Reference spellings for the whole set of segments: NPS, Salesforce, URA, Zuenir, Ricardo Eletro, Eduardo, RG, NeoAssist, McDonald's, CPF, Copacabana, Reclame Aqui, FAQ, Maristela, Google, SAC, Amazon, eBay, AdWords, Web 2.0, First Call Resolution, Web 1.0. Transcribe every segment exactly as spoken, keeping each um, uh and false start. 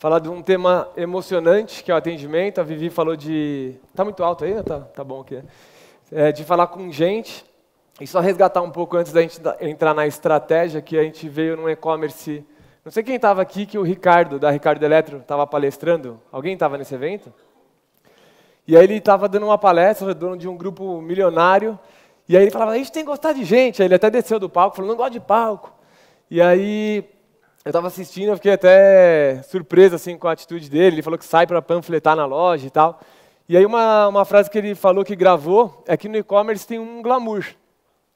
falar de um tema emocionante, que é o atendimento. A Vivi falou de... Está muito alto aí? Tá, tá bom aqui, né? É, de falar com gente. E só resgatar um pouco antes da gente entrar na estratégia, que a gente veio num e-commerce... Não sei quem estava aqui, que o Ricardo, da Ricardo Eletro, estava palestrando. Alguém estava nesse evento? E aí ele estava dando uma palestra, dono de um grupo milionário, e aí ele falava, a gente tem que gostar de gente. Aí ele até desceu do palco, falou, não gosto de palco. E aí... Eu estava assistindo, eu fiquei até surpreso assim, com a atitude dele. Ele falou que sai para panfletar na loja e tal. E aí uma, uma frase que ele falou que gravou é que no e-commerce tem um glamour,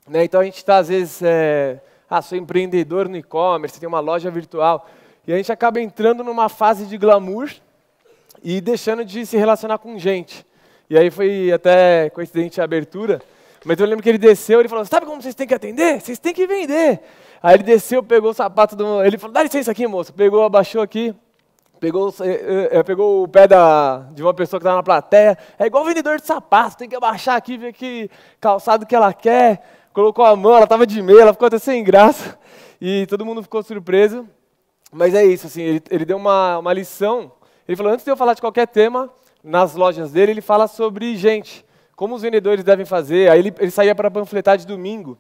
né? Então a gente está às vezes, é, ah, sou empreendedor no e-commerce, tem uma loja virtual. E a gente acaba entrando numa fase de glamour e deixando de se relacionar com gente. E aí foi até coincidente a abertura. Mas eu lembro que ele desceu, ele falou, sabe como vocês têm que atender? Vocês têm que vender. Aí ele desceu, pegou o sapato do... Ele falou, dá licença aqui, moço. Pegou, abaixou aqui, pegou, pegou o pé da, de uma pessoa que estava na plateia. É igual vendedor de sapato, tem que abaixar aqui, ver que calçado que ela quer. Colocou a mão, ela estava de meia, ela ficou até sem graça. E todo mundo ficou surpreso. Mas é isso, assim, ele, ele deu uma, uma lição. Ele falou, antes de eu falar de qualquer tema, nas lojas dele, ele fala sobre gente. Como os vendedores devem fazer. Aí ele, ele saía para panfletar de domingo.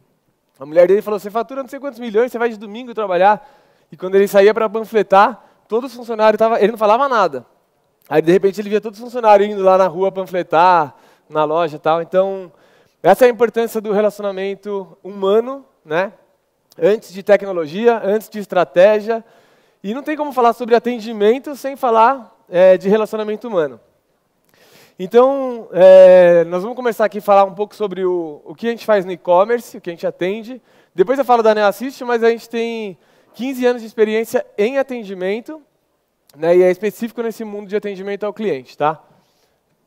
A mulher dele falou, você fatura não sei quantos milhões, você vai de domingo trabalhar. E quando ele saía para panfletar, todos os funcionários estavam... Ele não falava nada. Aí, de repente, ele via todos os funcionários indo lá na rua panfletar, na loja e tal. Então, essa é a importância do relacionamento humano, né? Antes de tecnologia, antes de estratégia. E não tem como falar sobre atendimento sem falar é, de relacionamento humano. Então, é, nós vamos começar aqui a falar um pouco sobre o, o que a gente faz no e-commerce, o que a gente atende. Depois eu falo da NeoAssist, mas a gente tem quinze anos de experiência em atendimento, né, e é específico nesse mundo de atendimento ao cliente, tá?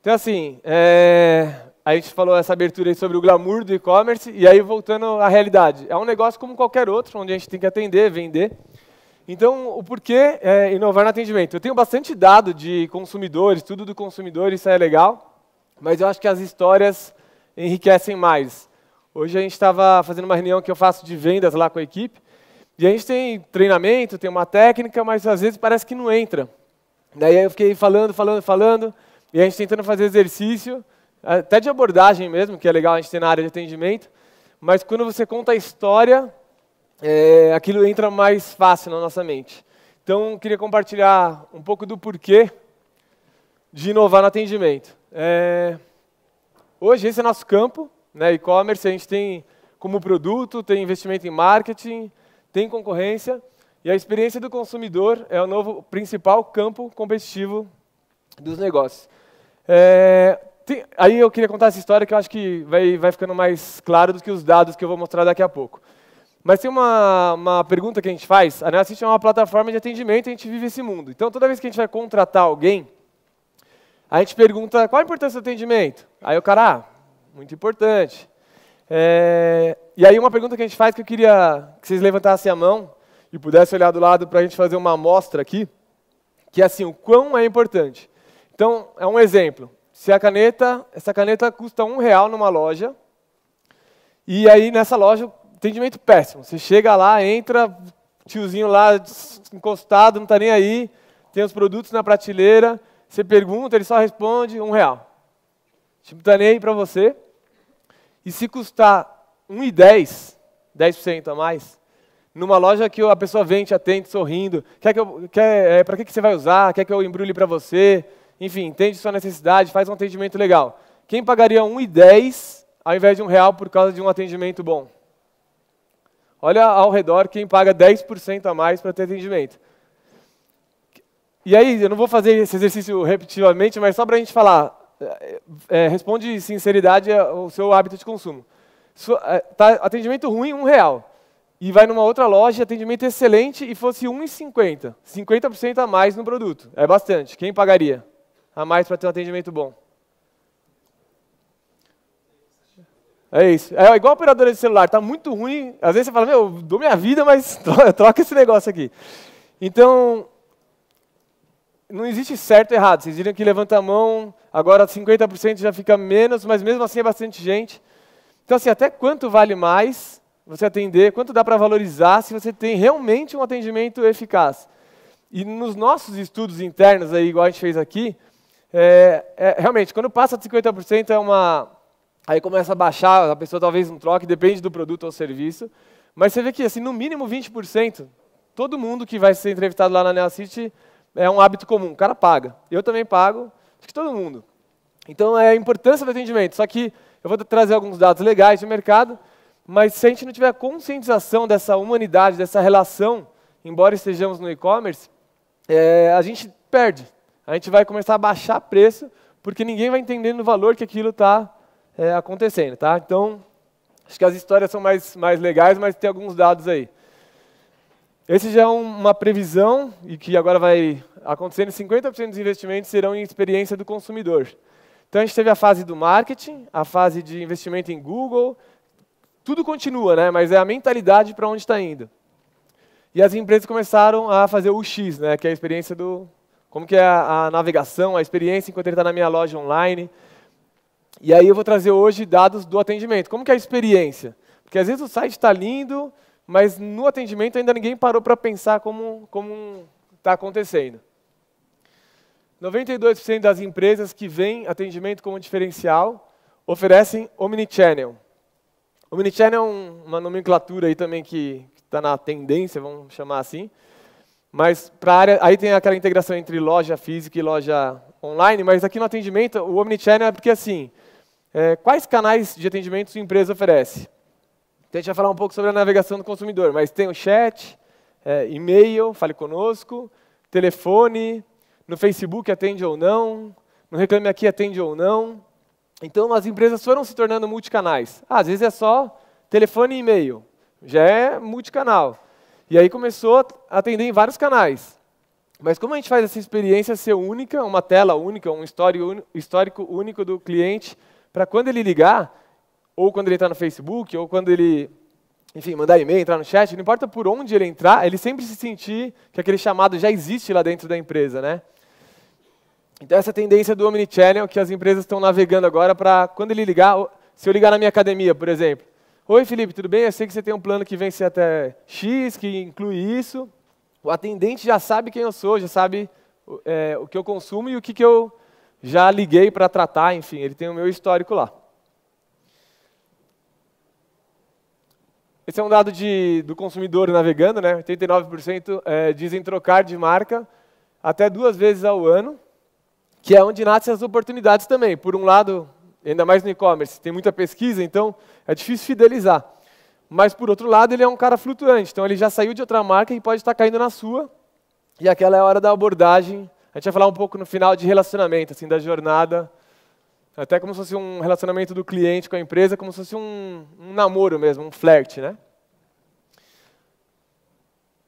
Então, assim, é, a gente falou essa abertura aí sobre o glamour do e-commerce, e aí voltando à realidade. É um negócio como qualquer outro, onde a gente tem que atender, vender. Então, o porquê é inovar no atendimento? Eu tenho bastante dado de consumidores, tudo do consumidor, isso é legal, mas eu acho que as histórias enriquecem mais. Hoje a gente estava fazendo uma reunião que eu faço de vendas lá com a equipe, e a gente tem treinamento, tem uma técnica, mas às vezes parece que não entra. Daí eu fiquei falando, falando, falando, e a gente tentando fazer exercício, até de abordagem mesmo, que é legal a gente ter na área de atendimento, mas quando você conta a história... É, aquilo entra mais fácil na nossa mente. Então, queria compartilhar um pouco do porquê de inovar no atendimento. É, hoje, esse é nosso campo, né, e-commerce, a gente tem como produto, tem investimento em marketing, tem concorrência, e a experiência do consumidor é o novo principal campo competitivo dos negócios. É, tem, aí eu queria contar essa história que eu acho que vai, vai ficando mais claro do que os dados que eu vou mostrar daqui a pouco. Mas tem uma, uma pergunta que a gente faz. A NeoAssist é uma plataforma de atendimento e a gente vive esse mundo. Então, toda vez que a gente vai contratar alguém, a gente pergunta qual a importância do atendimento. Aí o cara, ah, muito importante. É... E aí uma pergunta que a gente faz que eu queria que vocês levantassem a mão e pudessem olhar do lado para a gente fazer uma amostra aqui, que é assim, o quão é importante. Então, é um exemplo. Se a caneta, essa caneta custa um real numa loja, e aí nessa loja... Atendimento péssimo. Você chega lá, entra, tiozinho lá encostado, não está nem aí, tem os produtos na prateleira, você pergunta, ele só responde um real. Tipo, não está nem aí para você. E se custar um real e dez, dez por cento a mais, numa loja que a pessoa vem, te atende, sorrindo, quer que eu, quer, é, para que, que você vai usar, quer que eu embrulhe para você, enfim, entende sua necessidade, faz um atendimento legal. Quem pagaria um real e dez ao invés de um real por causa de um atendimento bom? Olha ao redor quem paga dez por cento a mais para ter atendimento. E aí, eu não vou fazer esse exercício repetitivamente, mas só para a gente falar. É, responde sinceridade ao seu hábito de consumo. So, é, tá, atendimento ruim, um real. E vai numa outra loja, atendimento excelente, e fosse um real e cinquenta. cinquenta por cento a mais no produto. É bastante. Quem pagaria a mais para ter um atendimento bom? É isso. É igual a operadora de celular, está muito ruim. Às vezes você fala, meu, eu dou minha vida, mas troca esse negócio aqui. Então, não existe certo e errado. Vocês diriam que levanta a mão, agora cinquenta por cento já fica menos, mas mesmo assim é bastante gente. Então, assim, até quanto vale mais você atender, quanto dá para valorizar se você tem realmente um atendimento eficaz. E nos nossos estudos internos, aí, igual a gente fez aqui, é, é, realmente, quando passa de cinquenta por cento, é uma, aí começa a baixar, a pessoa talvez não troque, depende do produto ou serviço. Mas você vê que, assim, no mínimo vinte por cento, todo mundo que vai ser entrevistado lá na NeoAssist é um hábito comum. O cara paga. Eu também pago, acho que todo mundo. Então, é a importância do atendimento. Só que eu vou trazer alguns dados legais de mercado, mas se a gente não tiver a conscientização dessa humanidade, dessa relação, embora estejamos no e-commerce, é, a gente perde. A gente vai começar a baixar preço, porque ninguém vai entendendo o valor que aquilo está é, acontecendo. Tá? Então, acho que as histórias são mais, mais legais, mas tem alguns dados aí. Esse já é um, uma previsão, e que agora vai acontecendo, cinquenta por cento dos investimentos serão em experiência do consumidor. Então, a gente teve a fase do marketing, a fase de investimento em Google, tudo continua, né? Mas é a mentalidade para onde está indo. E as empresas começaram a fazer o U X, né? Que é a experiência do... Como que é a, a navegação, a experiência enquanto ele está na minha loja online. E aí eu vou trazer hoje dados do atendimento. Como que é a experiência? Porque às vezes o site está lindo, mas no atendimento ainda ninguém parou para pensar como está acontecendo. noventa e dois por cento das empresas que veem atendimento como diferencial oferecem Omnichannel. Omnichannel é uma nomenclatura aí também que está na tendência, vamos chamar assim. Mas para a área, aí tem aquela integração entre loja física e loja online, mas aqui no atendimento, o Omnichannel é porque assim, é, quais canais de atendimento sua empresa oferece? Então a gente vai falar um pouco sobre a navegação do consumidor, mas tem o chat, é, e-mail, fale conosco, telefone, no Facebook atende ou não, no Reclame Aqui atende ou não. Então as empresas foram se tornando multicanais. Ah, às vezes é só telefone e e-mail, já é multicanal. E aí começou a atender em vários canais. Mas como a gente faz essa experiência ser única, uma tela única, um histórico único do cliente, para quando ele ligar, ou quando ele está no Facebook, ou quando ele, enfim, mandar e-mail, entrar no chat, não importa por onde ele entrar, ele sempre se sentir que aquele chamado já existe lá dentro da empresa, né? Então essa tendência do Omnichannel que as empresas estão navegando agora para quando ele ligar, se eu ligar na minha academia, por exemplo, oi, Felipe, tudo bem? Eu sei que você tem um plano que vence até X, que inclui isso. O atendente já sabe quem eu sou, já sabe é, o que eu consumo e o que, que eu já liguei para tratar, enfim, ele tem o meu histórico lá. Esse é um dado de, do consumidor navegando, né? oitenta e nove por cento é, dizem trocar de marca até duas vezes ao ano, que é onde nascem as oportunidades também. Por um lado... Ainda mais no e-commerce, tem muita pesquisa, então é difícil fidelizar. Mas, por outro lado, ele é um cara flutuante, então ele já saiu de outra marca e pode estar caindo na sua. E aquela é a hora da abordagem. A gente vai falar um pouco no final de relacionamento, assim, da jornada, até como se fosse um relacionamento do cliente com a empresa, como se fosse um, um namoro mesmo, um flerte, né?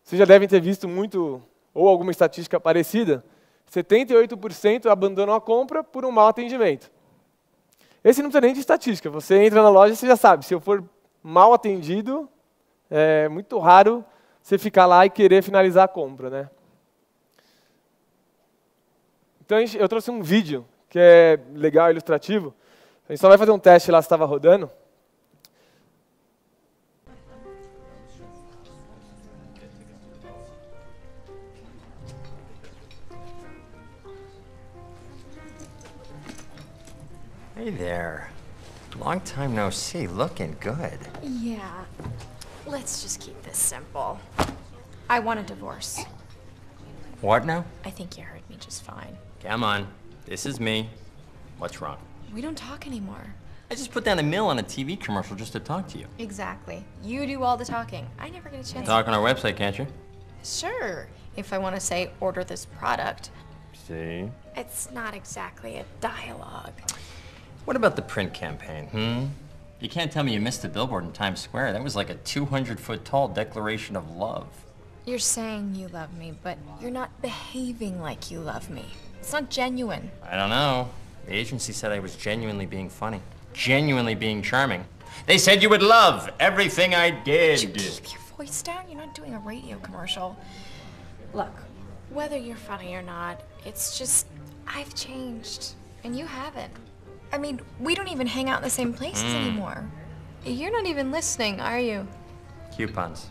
Vocês já devem ter visto muito, ou alguma estatística parecida, setenta e oito por cento abandonam a compra por um mau atendimento. Esse não precisa nem de estatística, você entra na loja e você já sabe, se eu for mal atendido, é muito raro você ficar lá e querer finalizar a compra, né? Então eu trouxe um vídeo que é legal, ilustrativo, a gente só vai fazer um teste lá se estava rodando. Hey there. Long time no see. Looking good. Yeah. Let's just keep this simple. I want a divorce. What now? I think you heard me just fine. Come on. This is me. What's wrong? We don't talk anymore. I just put down a mill on a T V commercial just to talk to you. Exactly. You do all the talking. I never get a chance. Talk on our website, can't you? Sure. If I want to say, order this product. See? It's not exactly a dialogue. What about the print campaign, hmm? You can't tell me you missed the billboard in Times Square. That was like a two hundred foot tall declaration of love. You're saying you love me, but you're not behaving like you love me. It's not genuine. I don't know. The agency said I was genuinely being funny. Genuinely being charming. They said you would love everything I did. Would you keep your voice down? You're not doing a radio commercial. Look, whether you're funny or not, it's just, I've changed, and you haven't. I mean, we don't even hang out in the same places mm. anymore. You're not even listening, are you? Coupons.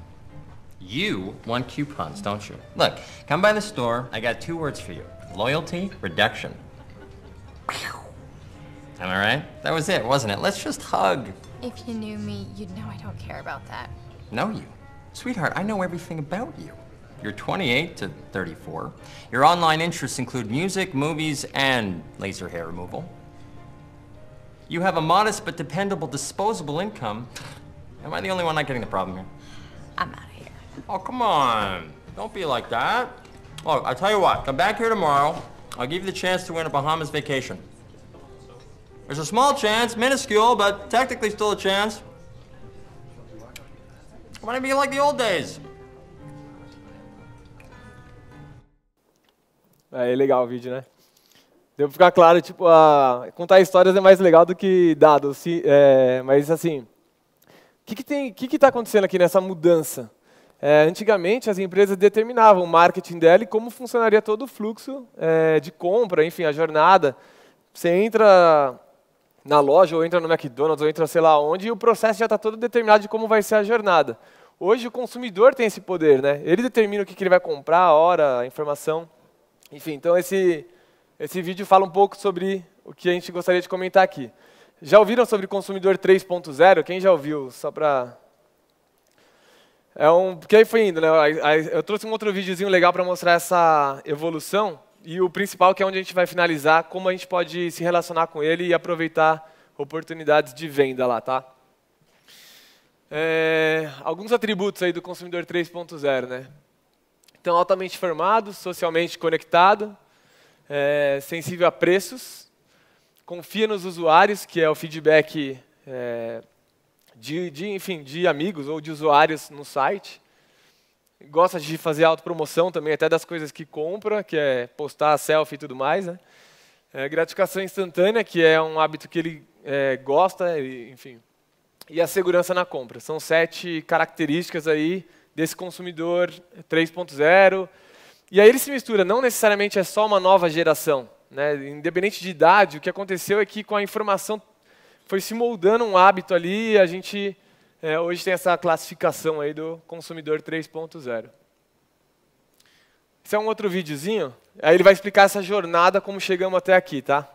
You want coupons, don't you? Look, come by the store. I got two words for you. Loyalty, reduction. Am I right? That was it, wasn't it? Let's just hug. If you knew me, you'd know I don't care about that. Know you? Sweetheart, I know everything about you. You're twenty-eight to thirty-four. Your online interests include music, movies, and laser hair removal. You have a modest but dependable disposable income. Am I the only one not getting the problem here? I'm out of here. Oh, come on. Don't be like that. Look, I tell you what, come back here tomorrow. I'll give you the chance to win a Bahamas vacation. There's a small chance, minuscule, but technically still a chance. Why don't it be like the old days? É legal o vídeo, né? Deu pra ficar claro, tipo, a... contar histórias é mais legal do que dados. Se, é... Mas, assim, o que, que tem... que que tá acontecendo aqui nessa mudança? É, antigamente, as empresas determinavam o marketing dela e como funcionaria todo o fluxo é, de compra, enfim, a jornada. Você entra na loja, ou entra no McDonald's, ou entra sei lá onde, e o processo já está todo determinado de como vai ser a jornada. Hoje, o consumidor tem esse poder, né? Ele determina o que, que ele vai comprar, a hora, a informação. Enfim, então esse, esse vídeo fala um pouco sobre o que a gente gostaria de comentar aqui. Já ouviram sobre Consumidor três ponto zero? Quem já ouviu? Só para... É um, porque aí foi indo, né? Eu trouxe um outro videozinho legal para mostrar essa evolução e o principal que é onde a gente vai finalizar, como a gente pode se relacionar com ele e aproveitar oportunidades de venda lá, tá? É, alguns atributos aí do Consumidor três ponto zero, né? Então, altamente informado, socialmente conectado, é, sensível a preços, confia nos usuários, que é o feedback... É, De, de, enfim, de amigos ou de usuários no site. Gosta de fazer autopromoção também, até das coisas que compra, que é postar selfie e tudo mais, né? É, gratificação instantânea, que é um hábito que ele é, gosta, ele, enfim. E a segurança na compra. São sete características aí desse consumidor três ponto zero. E aí ele se mistura, não necessariamente é só uma nova geração, né? Independente de idade, o que aconteceu é que com a informação foi se moldando um hábito ali e a gente é, hoje tem essa classificação aí do consumidor três ponto zero. Esse é um outro videozinho, aí ele vai explicar essa jornada, como chegamos até aqui, tá?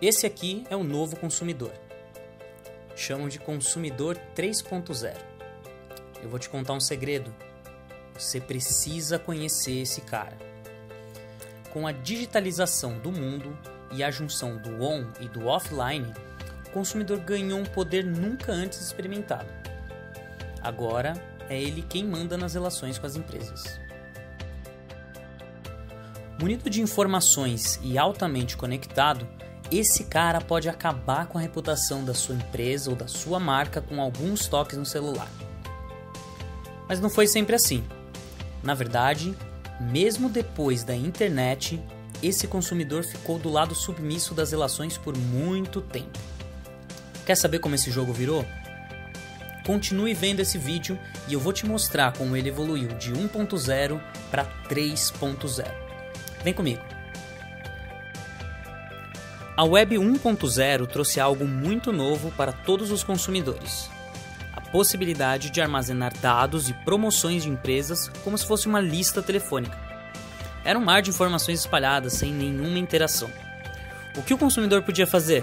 Esse aqui é o novo consumidor. Chamam de consumidor três ponto zero. Eu vou te contar um segredo. Você precisa conhecer esse cara. Com a digitalização do mundo, e a junção do on e do offline, o consumidor ganhou um poder nunca antes experimentado. Agora, é ele quem manda nas relações com as empresas. Munido de informações e altamente conectado, esse cara pode acabar com a reputação da sua empresa ou da sua marca com alguns toques no celular. Mas não foi sempre assim. Na verdade, mesmo depois da internet, esse consumidor ficou do lado submisso das relações por muito tempo. Quer saber como esse jogo virou? Continue vendo esse vídeo e eu vou te mostrar como ele evoluiu de um ponto zero para três ponto zero. Vem comigo! A Web um ponto zero trouxe algo muito novo para todos os consumidores. A possibilidade de armazenar dados e promoções de empresas como se fosse uma lista telefônica. Era um mar de informações espalhadas, sem nenhuma interação. O que o consumidor podia fazer?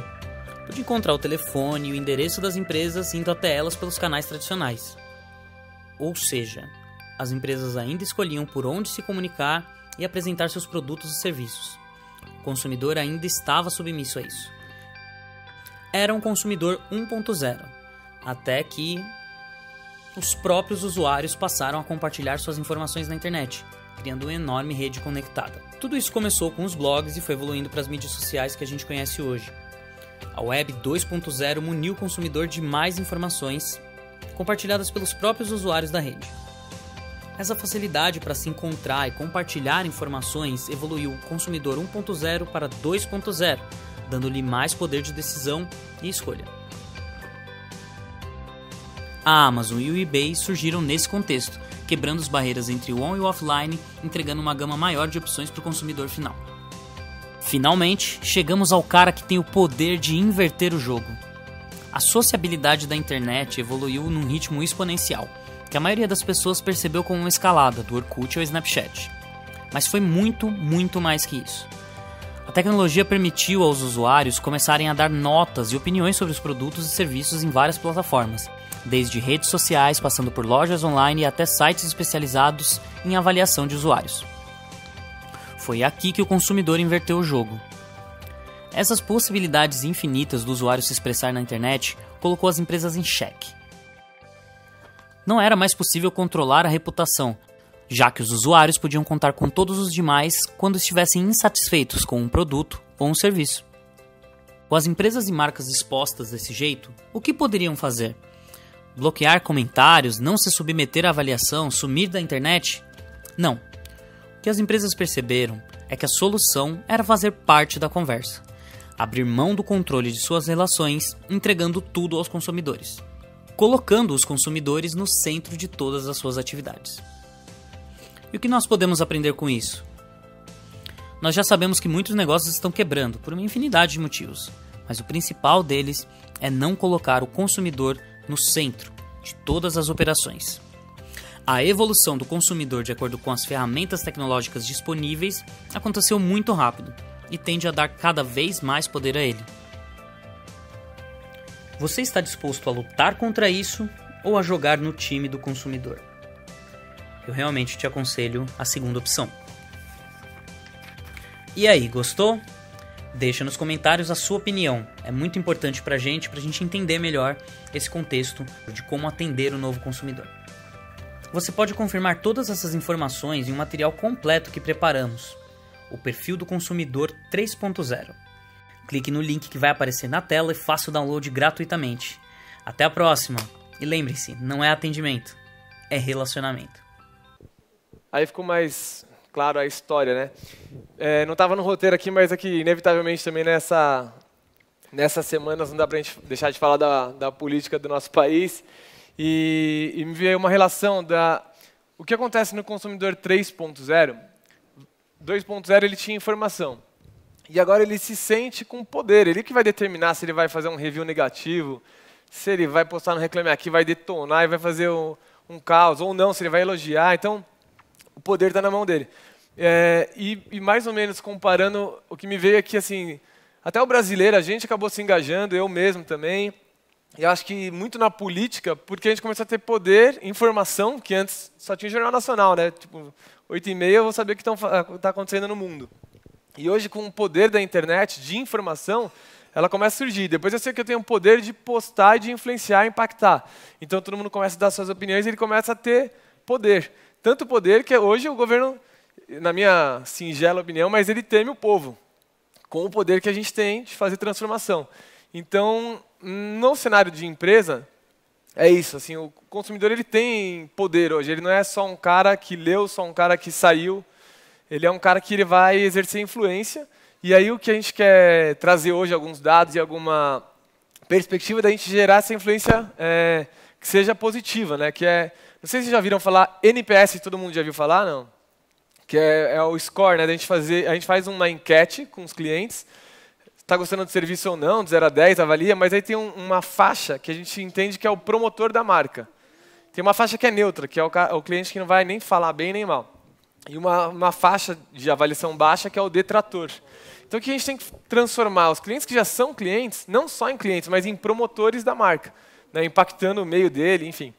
Podia encontrar o telefone e o endereço das empresas indo até elas pelos canais tradicionais. Ou seja, as empresas ainda escolhiam por onde se comunicar e apresentar seus produtos e serviços. O consumidor ainda estava submisso a isso. Era um consumidor um ponto zero, até que os próprios usuários passaram a compartilhar suas informações na internet, criando uma enorme rede conectada. Tudo isso começou com os blogs e foi evoluindo para as mídias sociais que a gente conhece hoje. A Web dois ponto zero muniu o consumidor de mais informações compartilhadas pelos próprios usuários da rede. Essa facilidade para se encontrar e compartilhar informações evoluiu o consumidor um ponto zero para dois ponto zero, dando-lhe mais poder de decisão e escolha. A Amazon e o eBay surgiram nesse contexto, quebrando as barreiras entre o on e o offline, entregando uma gama maior de opções para o consumidor final. Finalmente, chegamos ao cara que tem o poder de inverter o jogo. A sociabilidade da internet evoluiu num ritmo exponencial, que a maioria das pessoas percebeu como uma escalada do Orkut ao Snapchat. Mas foi muito, muito mais que isso. A tecnologia permitiu aos usuários começarem a dar notas e opiniões sobre os produtos e serviços em várias plataformas, desde redes sociais, passando por lojas online e até sites especializados em avaliação de usuários. Foi aqui que o consumidor inverteu o jogo. Essas possibilidades infinitas do usuário se expressar na internet colocou as empresas em xeque. Não era mais possível controlar a reputação, já que os usuários podiam contar com todos os demais quando estivessem insatisfeitos com um produto ou um serviço. Com as empresas e marcas expostas desse jeito, o que poderiam fazer? Bloquear comentários, não se submeter à avaliação, sumir da internet? Não. O que as empresas perceberam é que a solução era fazer parte da conversa, abrir mão do controle de suas relações, entregando tudo aos consumidores, colocando os consumidores no centro de todas as suas atividades. E o que nós podemos aprender com isso? Nós já sabemos que muitos negócios estão quebrando por uma infinidade de motivos, mas o principal deles é não colocar o consumidor no centro de todas as operações. A evolução do consumidor, de acordo com as ferramentas tecnológicas disponíveis, aconteceu muito rápido e tende a dar cada vez mais poder a ele. Você está disposto a lutar contra isso ou a jogar no time do consumidor? Eu realmente te aconselho a segunda opção. E aí, gostou? Deixa nos comentários a sua opinião. É muito importante pra gente, pra gente entender melhor esse contexto de como atender o novo consumidor. Você pode confirmar todas essas informações em um material completo que preparamos, o perfil do Consumidor três ponto zero. Clique no link que vai aparecer na tela e faça o download gratuitamente. Até a próxima! E lembre-se, não é atendimento, é relacionamento. Aí ficou mais claro a história, né? É, não estava no roteiro aqui, mas aqui, inevitavelmente, também nessa, nessas semanas não dá para a gente deixar de falar da, da política do nosso país. E, e me veio uma relação da... O que acontece no Consumidor três ponto zero? dois ponto zero ele tinha informação. E agora ele se sente com poder. Ele que vai determinar se ele vai fazer um review negativo, se ele vai postar no Reclame Aqui, vai detonar e vai fazer um, um caos, ou não, se ele vai elogiar. Então... o poder está na mão dele. É, e, e mais ou menos comparando, o que me veio é que assim, até o brasileiro, a gente acabou se engajando, eu mesmo também, e acho que muito na política, porque a gente começou a ter poder, informação, que antes só tinha Jornal Nacional, né? Tipo, oito e meia eu vou saber o que está acontecendo no mundo. E hoje, com o poder da internet, de informação, ela começa a surgir. Depois eu sei que eu tenho o poder de postar, e de influenciar, impactar. Então todo mundo começa a dar suas opiniões e ele começa a ter poder. Tanto poder que hoje o governo, na minha singela opinião, mas ele teme o povo, com o poder que a gente tem de fazer transformação. Então, no cenário de empresa, é isso. Assim, o consumidor ele tem poder hoje, ele não é só um cara que leu, só um cara que saiu, ele é um cara que ele vai exercer influência. E aí o que a gente quer trazer hoje, alguns dados e alguma perspectiva da gente gerar essa influência é, que seja positiva, né? Que é... Não sei se vocês já viram falar N P S, todo mundo já viu falar, não? Que é, é o score, né? A gente, fazer, a gente faz uma enquete com os clientes, está gostando do serviço ou não, de zero a dez, avalia, mas aí tem um, uma faixa que a gente entende que é o promotor da marca. Tem uma faixa que é neutra, que é o, o cliente que não vai nem falar bem nem mal. E uma, uma faixa de avaliação baixa que é o detrator. Então o que a gente tem que transformar? Os clientes que já são clientes, não só em clientes, mas em promotores da marca, né? Impactando o meio dele, enfim.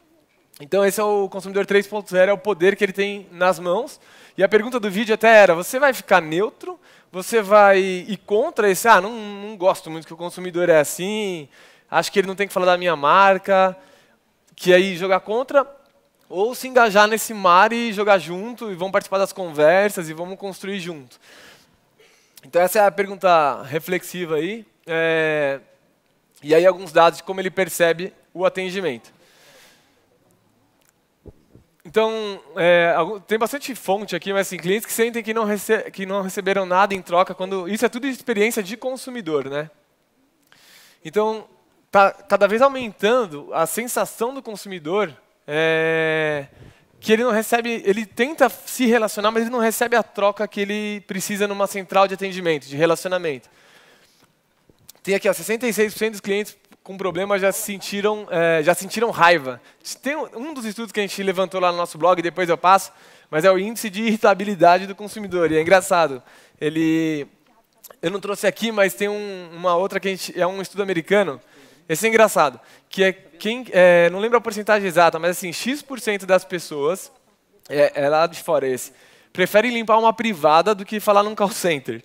Então, esse é o Consumidor três ponto zero, é o poder que ele tem nas mãos. E a pergunta do vídeo até era, você vai ficar neutro? Você vai ir contra esse, ah, não, não gosto muito que o consumidor é assim, acho que ele não tem que falar da minha marca, que aí jogar contra, ou se engajar nesse mar e jogar junto, e vamos participar das conversas, e vamos construir junto. Então, essa é a pergunta reflexiva aí. É... E aí, alguns dados de como ele percebe o atendimento. Então, é, tem bastante fonte aqui, mas assim, clientes que sentem que não, rece que não receberam nada em troca, quando isso é tudo experiência de consumidor, né? Então, tá cada vez aumentando a sensação do consumidor é, que ele não recebe, ele tenta se relacionar, mas ele não recebe a troca que ele precisa numa central de atendimento, de relacionamento. Tem aqui, ó, sessenta e seis por cento dos clientes com problema já se sentiram, é, já sentiram raiva. Tem um dos estudos que a gente levantou lá no nosso blog, depois eu passo, mas é o índice de irritabilidade do consumidor. E é engraçado, ele... Eu não trouxe aqui, mas tem um, uma outra que a gente, é um estudo americano. Esse é engraçado, que é quem... É, não lembro a porcentagem exata, mas assim, X por cento das pessoas, é, é lá de fora esse, preferem limpar uma privada do que falar num call center.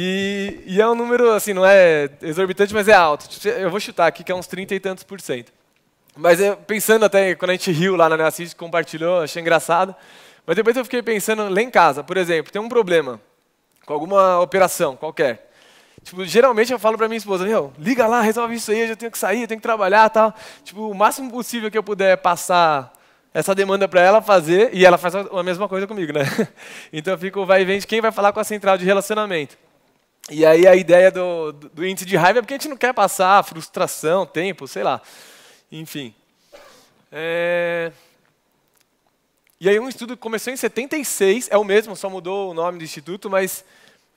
E, e é um número, assim, não é exorbitante, mas é alto. Eu vou chutar aqui, que é uns trinta e tantos por cento. Mas eu, pensando até, quando a gente riu lá na NeoAssist, compartilhou, achei engraçado. Mas depois eu fiquei pensando, lá em casa, por exemplo, tem um problema com alguma operação qualquer. Tipo, geralmente eu falo pra minha esposa, meu, liga lá, resolve isso aí, eu já tenho que sair, eu tenho que trabalhar e tal. Tipo, o máximo possível que eu puder passar essa demanda para ela fazer, e ela faz a mesma coisa comigo, né? Então eu fico, vai e vem, quem vai falar com a central de relacionamento. E aí a ideia do, do, do índice de raiva é porque a gente não quer passar frustração, tempo, sei lá. Enfim. É... E aí um estudo que começou em setenta e seis, é o mesmo, só mudou o nome do instituto, mas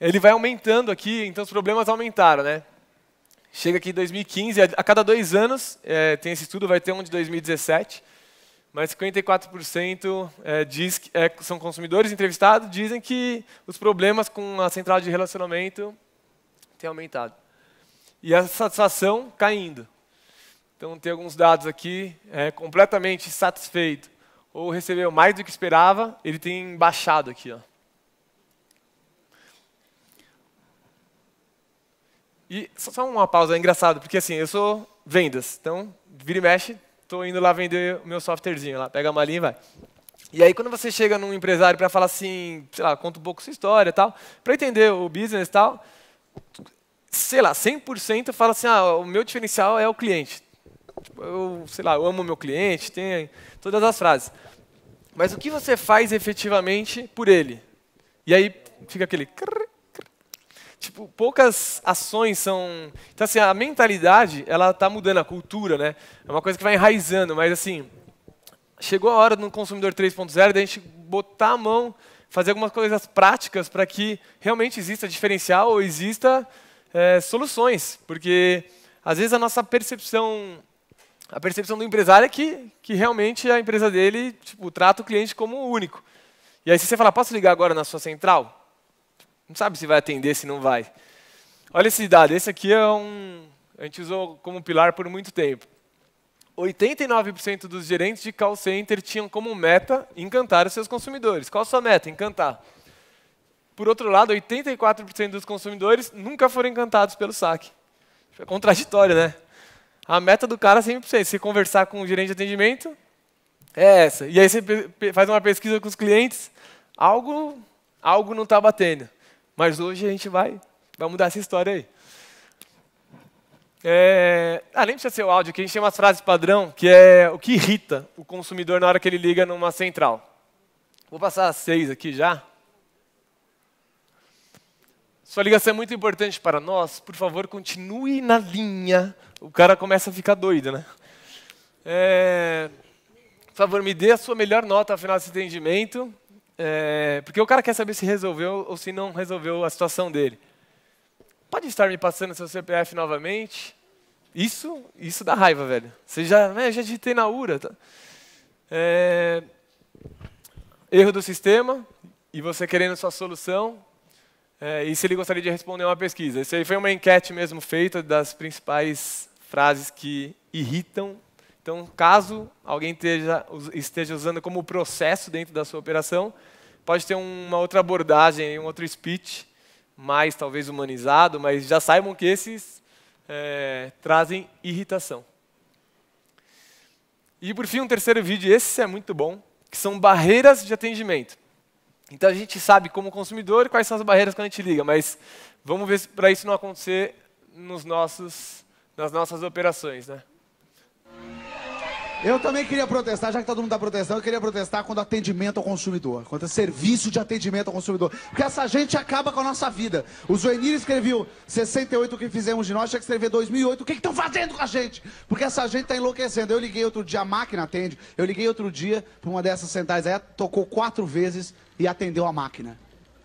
ele vai aumentando aqui, então os problemas aumentaram, né? Chega aqui em dois mil e quinze, a cada dois anos é, tem esse estudo, vai ter um de dois mil e dezessete, mas cinquenta e quatro por cento é, diz que, é, são consumidores entrevistados, dizem que os problemas com a central de relacionamento têm aumentado. E a satisfação caindo. Então tem alguns dados aqui, é, completamente satisfeito ou recebeu mais do que esperava, ele tem baixado aqui, ó. E só uma pausa, é engraçado, porque assim, eu sou vendas, então vira e mexe, estou indo lá vender o meu softwarezinho, lá, pega a malinha e vai. E aí quando você chega num empresário para falar assim, sei lá, conta um pouco sua história e tal, para entender o business e tal, sei lá, cem por cento fala assim, ah, o meu diferencial é o cliente. Tipo, eu, sei lá, eu amo meu cliente, tem todas as frases. Mas o que você faz efetivamente por ele? E aí fica aquele... Tipo, poucas ações são... Então, assim, a mentalidade, ela está mudando, a cultura, né? É uma coisa que vai enraizando, mas, assim, chegou a hora no Consumidor três ponto zero da gente botar a mão, fazer algumas coisas práticas para que realmente exista diferencial ou exista é, soluções, porque, às vezes, a nossa percepção... A percepção do empresário é que, que realmente a empresa dele tipo, trata o cliente como único. E aí se você falar, posso ligar agora na sua central? Não sabe se vai atender, se não vai. Olha esse dado, esse aqui é um... A gente usou como pilar por muito tempo. oitenta e nove por cento dos gerentes de call center tinham como meta encantar os seus consumidores. Qual a sua meta? Encantar. Por outro lado, oitenta e quatro por cento dos consumidores nunca foram encantados pelo S A C. É contraditório, né? A meta do cara é cem por cento. Se conversar com o gerente de atendimento, é essa. E aí você faz uma pesquisa com os clientes, algo, algo não está batendo. Mas hoje a gente vai, vai mudar essa história aí. É... Ah, nem precisa ser o áudio, que a gente tem umas frases padrão, que é o que irrita o consumidor na hora que ele liga numa central. Vou passar seis aqui já. Sua ligação é muito importante para nós, por favor, continue na linha. O cara começa a ficar doido, né? É, por favor, me dê a sua melhor nota ao final desse atendimento, é, porque o cara quer saber se resolveu ou se não resolveu a situação dele. Pode estar me passando seu C P F novamente? Isso, isso dá raiva, velho. Você já, né, eu já digitei na U R A. Tá? É, erro do sistema e você querendo sua solução. É, e se ele gostaria de responder uma pesquisa. Isso aí foi uma enquete mesmo feita das principais frases que irritam. Então, caso alguém esteja, esteja usando como processo dentro da sua operação, pode ter uma outra abordagem, um outro speech, mais talvez humanizado, mas já saibam que esses é, trazem irritação. E, por fim, um terceiro vídeo, esse é muito bom, que são barreiras de atendimento. Então a gente sabe como consumidor quais são as barreiras quando a gente liga, mas vamos ver para isso não acontecer nos nossos, nas nossas operações, né? Eu também queria protestar, já que todo mundo está protestando, eu queria protestar contra atendimento ao consumidor, contra serviço de atendimento ao consumidor. Porque essa gente acaba com a nossa vida. O Zuenir escreveu sessenta e oito o que fizemos de nós, tinha que escrever dois mil e oito, o que estão fazendo com a gente? Porque essa gente está enlouquecendo. Eu liguei outro dia, a máquina atende, eu liguei outro dia para uma dessas centrais aí, tocou quatro vezes e atendeu a máquina.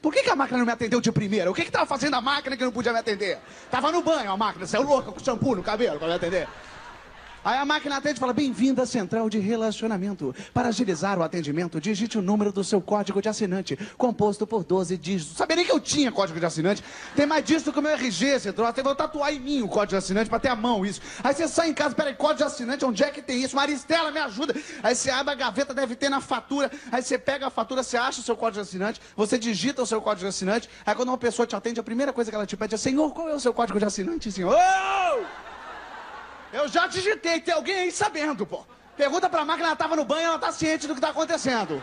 Por que, que a máquina não me atendeu de primeira? O que que tava fazendo a máquina que não podia me atender? Tava no banho a máquina, saiu louca com shampoo no cabelo pra me atender. Aí a máquina atende e fala, bem-vinda à central de relacionamento. Para agilizar o atendimento, digite o número do seu código de assinante, composto por doze dígitos. Sabia nem que eu tinha código de assinante? Tem mais dígito que o meu R G, esse troço. Tem que tatuar em mim o código de assinante pra ter a mão isso. Aí você sai em casa, peraí, código de assinante, onde é que tem isso? Maristela, me ajuda. Aí você abre a gaveta, deve ter na fatura. Aí você pega a fatura, você acha o seu código de assinante, você digita o seu código de assinante. Aí quando uma pessoa te atende, a primeira coisa que ela te pede é, senhor, qual é o seu código de assinante, senhor? Oh! Eu já digitei, tem alguém aí sabendo, pô. Pergunta pra máquina, ela tava no banho, ela tá ciente do que tá acontecendo.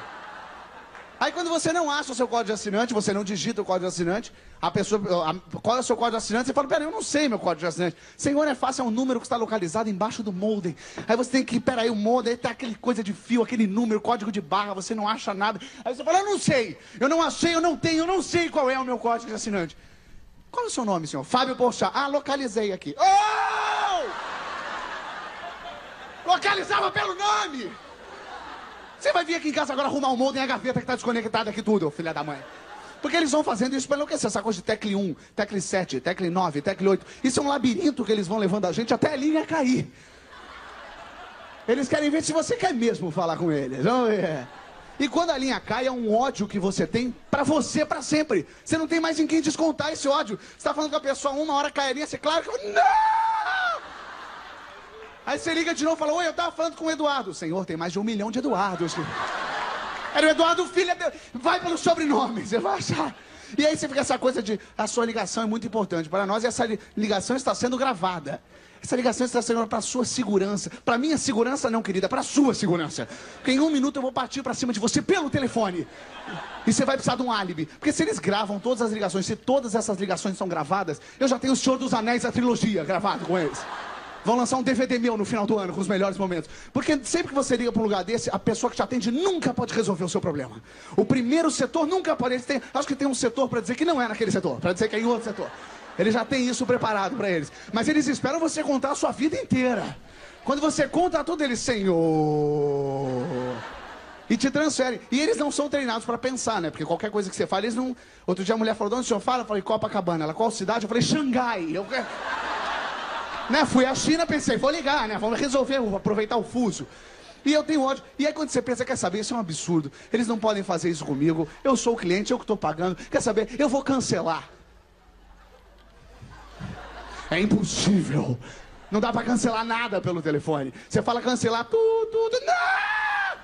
Aí quando você não acha o seu código de assinante, você não digita o código de assinante, a pessoa, a, qual é o seu código de assinante? Você fala, peraí, eu não sei meu código de assinante. Senhor, é fácil, é um número que está localizado embaixo do modem. Aí você tem que, peraí, o modem, aí tá aquele coisa de fio, aquele número, código de barra, você não acha nada. Aí você fala, eu não sei, eu não achei, eu não tenho, eu não sei qual é o meu código de assinante. Qual é o seu nome, senhor? Fábio Porchat. Ah, localizei aqui. Oh! Localizava pelo nome! Você vai vir aqui em casa agora arrumar o modem e a gaveta que tá desconectada aqui tudo, filha da mãe. Porque eles vão fazendo isso pra enlouquecer, essa coisa de tecle um, tecle sete, tecle nove, tecle oito. Isso é um labirinto que eles vão levando a gente até a linha cair. Eles querem ver se você quer mesmo falar com eles, vamos ver. E quando a linha cai, é um ódio que você tem pra você pra sempre. Você não tem mais em quem descontar esse ódio. Você tá falando com a pessoa, uma hora cai a linha, você claro que... Não! Aí você liga de novo e fala, oi, eu tava falando com o Eduardo. Senhor, tem mais de um milhão de Eduardos. Era o Eduardo Filho, vai pelo sobrenome, você vai achar. E aí você fica essa coisa de, a sua ligação é muito importante para nós e essa ligação está sendo gravada. Essa ligação está sendo para a sua segurança. Para minha segurança não, querida, para a sua segurança. Porque em um minuto eu vou partir para cima de você pelo telefone. E você vai precisar de um álibi. Porque se eles gravam todas as ligações, se todas essas ligações são gravadas, eu já tenho o Senhor dos Anéis, a trilogia, gravado com eles. Vão lançar um D V D meu no final do ano, com os melhores momentos. Porque sempre que você liga para um lugar desse, a pessoa que te atende nunca pode resolver o seu problema. O primeiro setor nunca pode... Eles têm, acho que tem um setor para dizer que não é naquele setor, para dizer que é em outro setor. Eles já têm isso preparado para eles. Mas eles esperam você contar a sua vida inteira. Quando você conta tudo, eles... Senhor... E te transferem. E eles não são treinados para pensar, né? Porque qualquer coisa que você fala, eles não... Outro dia a mulher falou, de onde o senhor fala? Eu falei, Copacabana. Ela, qual cidade? Eu falei, Xangai. Eu... Né? Fui à China, pensei, vou ligar, né? Vamos resolver, vou aproveitar o fuso. E eu tenho ódio. E aí quando você pensa, quer saber, isso é um absurdo. Eles não podem fazer isso comigo. Eu sou o cliente, eu que estou pagando. Quer saber, eu vou cancelar. É impossível. Não dá para cancelar nada pelo telefone. Você fala cancelar tudo, tudo. Não!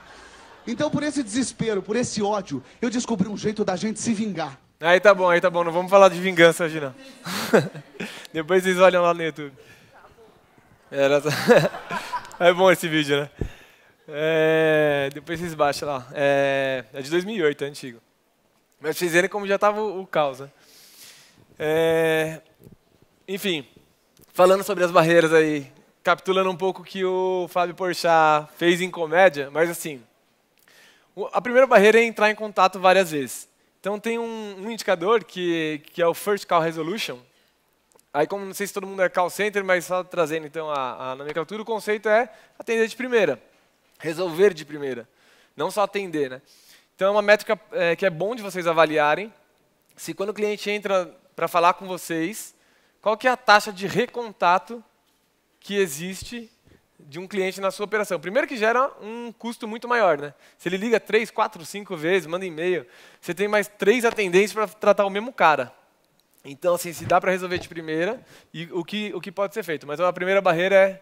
Então por esse desespero, por esse ódio, eu descobri um jeito da gente se vingar. Aí tá bom, aí tá bom. Não vamos falar de vingança hoje, não. Depois vocês olham lá no YouTube. Era... É bom esse vídeo, né? É... Depois vocês baixam lá. É... é de dois mil e oito, é antigo. Mas vocês verem como já estava o caos, né? É... Enfim, falando sobre as barreiras aí, capitulando um pouco o que o Fábio Porchat fez em comédia, mas assim, a primeira barreira é entrar em contato várias vezes. Então tem um, um indicador que, que é o First Call Resolution. Aí, como não sei se todo mundo é call center, mas só trazendo então a, a nomenclatura, o conceito é atender de primeira, resolver de primeira, não só atender, né? Então, é uma métrica é, que é bom de vocês avaliarem, se quando o cliente entra para falar com vocês, qual que é a taxa de recontato que existe de um cliente na sua operação. Primeiro que gera um custo muito maior, né? Se ele liga três, quatro, cinco vezes, manda e-mail, você tem mais três atendentes para tratar o mesmo cara. Então, assim, se dá para resolver de primeira, e o que, o que pode ser feito. Mas a primeira barreira é,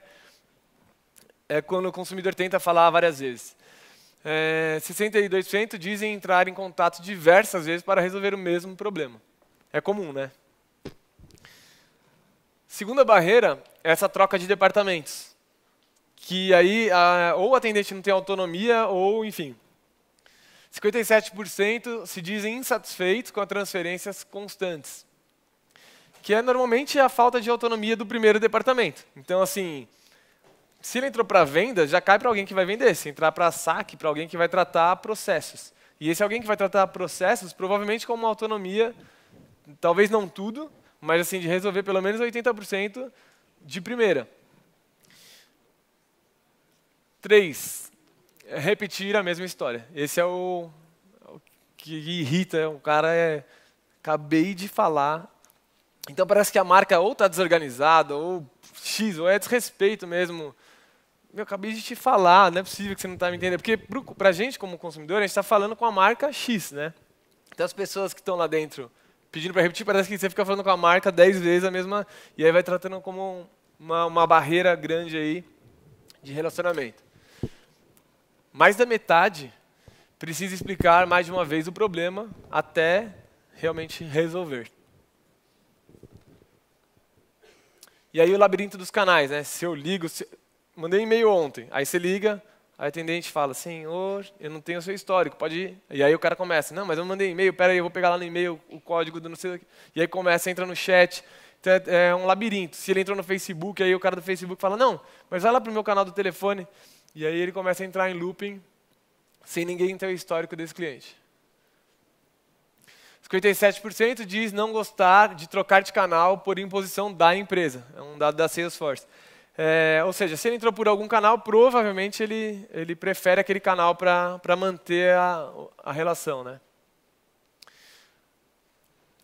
é quando o consumidor tenta falar várias vezes. É, sessenta e dois por cento dizem entrar em contato diversas vezes para resolver o mesmo problema. É comum, né? Segunda barreira é essa troca de departamentos. Que aí, a, ou o atendente não tem autonomia, ou, enfim... cinquenta e sete por cento se dizem insatisfeitos com as transferências constantes. Que é normalmente a falta de autonomia do primeiro departamento. Então, assim, se ele entrou para venda, já cai para alguém que vai vender. Se entrar para S A C, para alguém que vai tratar processos. E esse alguém que vai tratar processos, provavelmente com uma autonomia, talvez não tudo, mas assim, de resolver pelo menos oitenta por cento de primeira. Três, repetir a mesma história. Esse é o, o que irrita o cara, é... Acabei de falar. Então parece que a marca ou está desorganizada, ou X, ou é desrespeito mesmo. Eu acabei de te falar, não é possível que você não está me entendendo. Porque para a gente, como consumidor, a gente está falando com a marca X, né? Então as pessoas que estão lá dentro pedindo para repetir, parece que você fica falando com a marca dez vezes a mesma... E aí vai tratando como uma, uma barreira grande aí de relacionamento. Mais da metade precisa explicar mais de uma vez o problema até realmente resolver. E aí o labirinto dos canais, né? Se eu ligo... Se... Mandei um e-mail ontem, aí você liga, a atendente fala, senhor, eu não tenho o seu histórico, pode ir. E aí o cara começa, não, mas eu mandei e-mail, peraí, eu vou pegar lá no e-mail o código do não sei o que. E aí começa, entra no chat, então é, é um labirinto. Se ele entrou no Facebook, aí o cara do Facebook fala, não, mas vai lá pro meu canal do telefone. E aí ele começa a entrar em looping, sem ninguém ter o histórico desse cliente. cinquenta e sete por cento diz não gostar de trocar de canal por imposição da empresa. É um dado da Salesforce. É, ou seja, se ele entrou por algum canal, provavelmente ele, ele prefere aquele canal para manter a, a relação, né?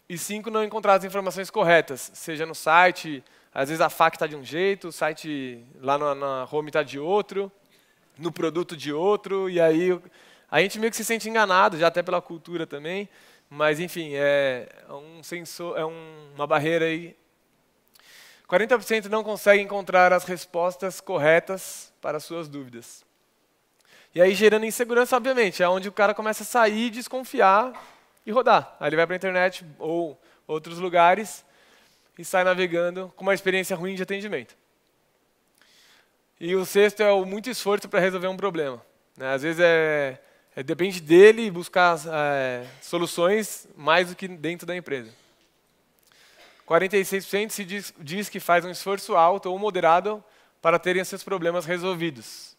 E cinco, não encontrar as informações corretas, seja no site, às vezes a F A Q está de um jeito, o site lá na, na home está de outro, no produto de outro, e aí a gente meio que se sente enganado, já até pela cultura também. Mas, enfim, é um sensor, é um, uma barreira aí. quarenta por cento não consegue encontrar as respostas corretas para suas dúvidas. E aí, gerando insegurança, obviamente, é onde o cara começa a sair, desconfiar e rodar. Aí ele vai para a internet ou outros lugares e sai navegando com uma experiência ruim de atendimento. E o sexto é o muito esforço para resolver um problema, né? Às vezes é... É, depende dele buscar é, soluções mais do que dentro da empresa. quarenta e seis por cento se diz, diz que faz um esforço alto ou moderado para terem seus problemas resolvidos.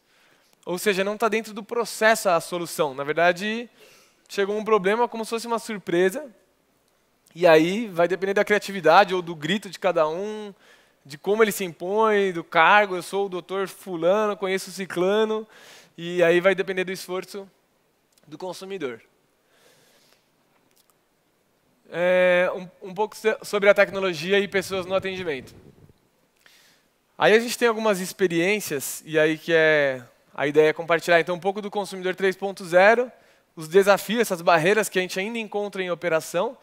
Ou seja, não está dentro do processo a solução. Na verdade, chegou um problema como se fosse uma surpresa. E aí vai depender da criatividade ou do grito de cada um, de como ele se impõe, do cargo. Eu sou o doutor fulano, conheço o ciclano. E aí vai depender do esforço do consumidor. É, um, um pouco sobre a tecnologia e pessoas no atendimento. Aí a gente tem algumas experiências, e aí que é a ideia é compartilhar então um pouco do Consumidor três ponto zero, os desafios, essas barreiras que a gente ainda encontra em operação,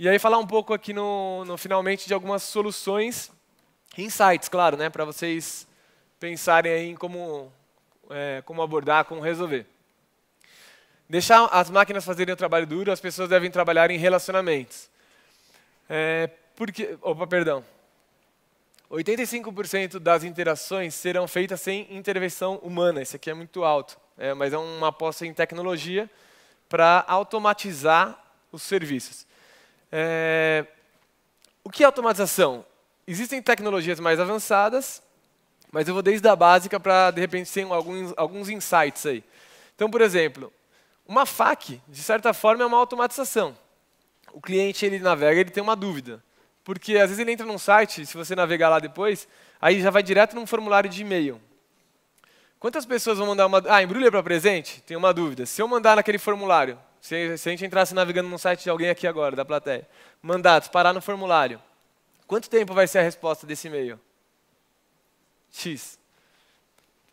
e aí falar um pouco aqui no, no finalmente de algumas soluções, insights, claro, né, para vocês pensarem aí em como, é, como abordar, como resolver. Deixar as máquinas fazerem o trabalho duro, as pessoas devem trabalhar em relacionamentos. É, porque, opa, perdão. oitenta e cinco por cento das interações serão feitas sem intervenção humana. Isso aqui é muito alto, é, mas é uma aposta em tecnologia para automatizar os serviços. É, o que é automatização? Existem tecnologias mais avançadas, mas eu vou desde a básica para, de repente, ter alguns, alguns insights aí. Então, por exemplo... Uma F A Q, de certa forma, é uma automatização. O cliente, ele navega, ele tem uma dúvida. Porque, às vezes, ele entra num site, se você navegar lá depois, aí já vai direto num formulário de e-mail. Quantas pessoas vão mandar uma... Ah, embrulha para presente? Tem uma dúvida. Se eu mandar naquele formulário, se, se a gente entrasse navegando num site de alguém aqui agora, da plateia, mandar, disparar no formulário, quanto tempo vai ser a resposta desse e-mail? X.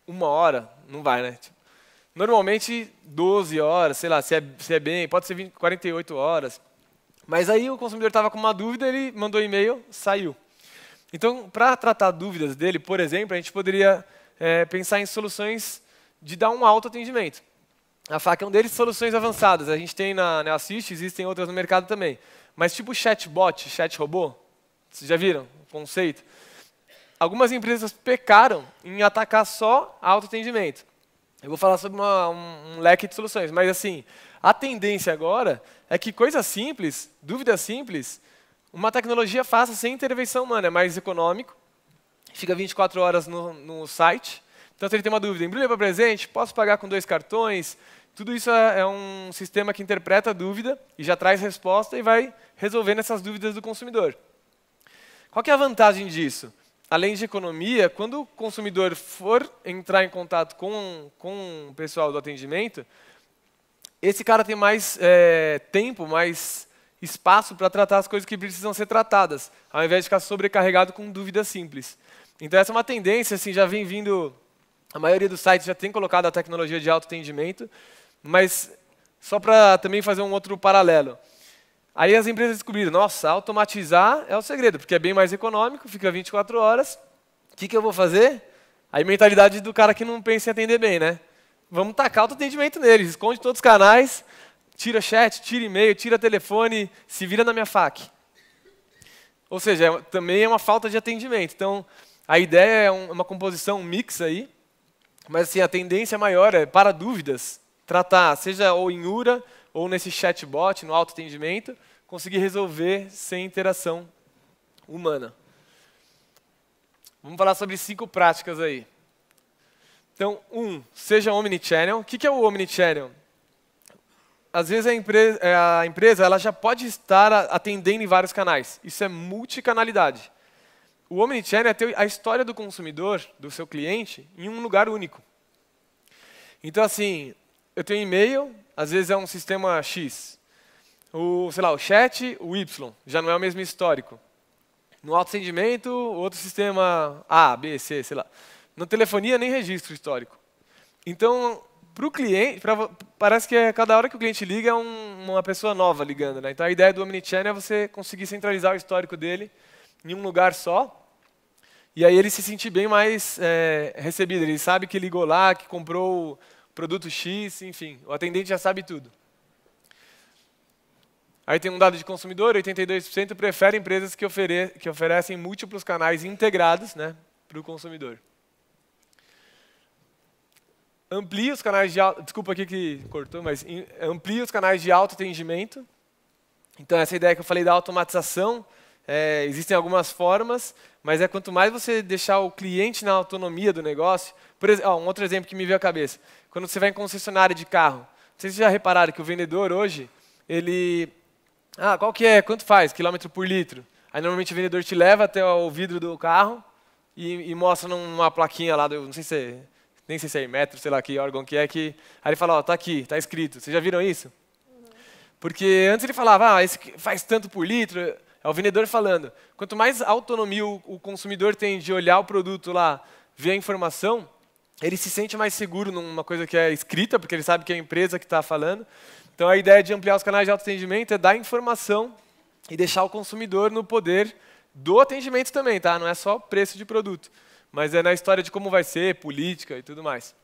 Uma hora? Não vai, né? Normalmente, doze horas, sei lá, se é, se é bem, pode ser vinte, quarenta e oito horas. Mas aí o consumidor estava com uma dúvida, ele mandou e-mail, saiu. Então, para tratar dúvidas dele, por exemplo, a gente poderia é, pensar em soluções de dar um autoatendimento. A F A Q é um deles, soluções avançadas. A gente tem na NeoAssist, existem outras no mercado também. Mas tipo chatbot, chat robô, vocês já viram o conceito? Algumas empresas pecaram em atacar só autoatendimento. Eu vou falar sobre uma, um, um leque de soluções, mas assim, a tendência agora é que coisas simples, dúvidas simples, uma tecnologia faça sem intervenção humana, é mais econômico, fica vinte e quatro horas no, no site. Então, se ele tem uma dúvida, embrulha para presente, posso pagar com dois cartões, tudo isso é, é um sistema que interpreta a dúvida e já traz resposta e vai resolvendo essas dúvidas do consumidor. Qual que é a vantagem disso? Além de economia, quando o consumidor for entrar em contato com, com o pessoal do atendimento, esse cara tem mais é, tempo, mais espaço para tratar as coisas que precisam ser tratadas, ao invés de ficar sobrecarregado com dúvidas simples. Então essa é uma tendência, assim, já vem vindo, a maioria dos sites já tem colocado a tecnologia de autoatendimento, mas só para também fazer um outro paralelo. Aí as empresas descobriram, nossa, automatizar é o segredo, porque é bem mais econômico, fica vinte e quatro horas, o que, que eu vou fazer? Aí mentalidade do cara que não pensa em atender bem, né? Vamos tacar autoatendimento neles, esconde todos os canais, tira chat, tira e-mail, tira telefone, se vira na minha F A Q. Ou seja, é, também é uma falta de atendimento. Então, a ideia é um, uma composição, um mix aí, mas assim, a tendência maior é, para dúvidas, tratar, seja ou em U R A, ou nesse chatbot, no autoatendimento, conseguir resolver sem interação humana. Vamos falar sobre cinco práticas aí. Então, um, seja Omnichannel. O que é o Omnichannel? Às vezes a empresa, a empresa ela já pode estar atendendo em vários canais. Isso é multicanalidade. O Omnichannel é ter a história do consumidor, do seu cliente, em um lugar único. Então, assim, eu tenho e-mail, às vezes é um sistema X. O, sei lá, o chat, o Y, já não é o mesmo histórico. No autoatendimento, outro sistema A, B, C, sei lá. Na telefonia, nem registro histórico. Então, para o cliente, pra, parece que é, cada hora que o cliente liga é um, uma pessoa nova ligando, né? Então, a ideia do Omnichannel é você conseguir centralizar o histórico dele em um lugar só. E aí ele se sentir bem mais é, recebido. Ele sabe que ligou lá, que comprou produto X, enfim, o atendente já sabe tudo. Aí tem um dado de consumidor, oitenta e dois por cento prefere empresas que, ofere que oferecem múltiplos canais integrados, né, para o consumidor. Amplie os canais de auto... Desculpa aqui que cortou, mas amplie os canais de autoatendimento. Então, essa ideia que eu falei da automatização, é, existem algumas formas, mas é quanto mais você deixar o cliente na autonomia do negócio... Por exemplo, ó, um outro exemplo que me veio à cabeça. Quando você vai em concessionária de carro, vocês já repararam que o vendedor hoje, ele... Ah, qual que é? Quanto faz? Quilômetro por litro. Aí, normalmente, o vendedor te leva até o vidro do carro e, e mostra numa plaquinha lá, do, não sei se é... Nem sei se é metro, sei lá que órgão que é, que... Aí ele fala, ó, tá aqui, tá escrito. Vocês já viram isso? Uhum. Porque antes ele falava, ah, esse faz tanto por litro. É o vendedor falando. Quanto mais autonomia o, o consumidor tem de olhar o produto lá, ver a informação, ele se sente mais seguro numa coisa que é escrita, porque ele sabe que é a empresa que está falando. Então a ideia de ampliar os canais de autoatendimento é dar informação e deixar o consumidor no poder do atendimento também, tá? Não é só o preço de produto. Mas é na história de como vai ser, política e tudo mais.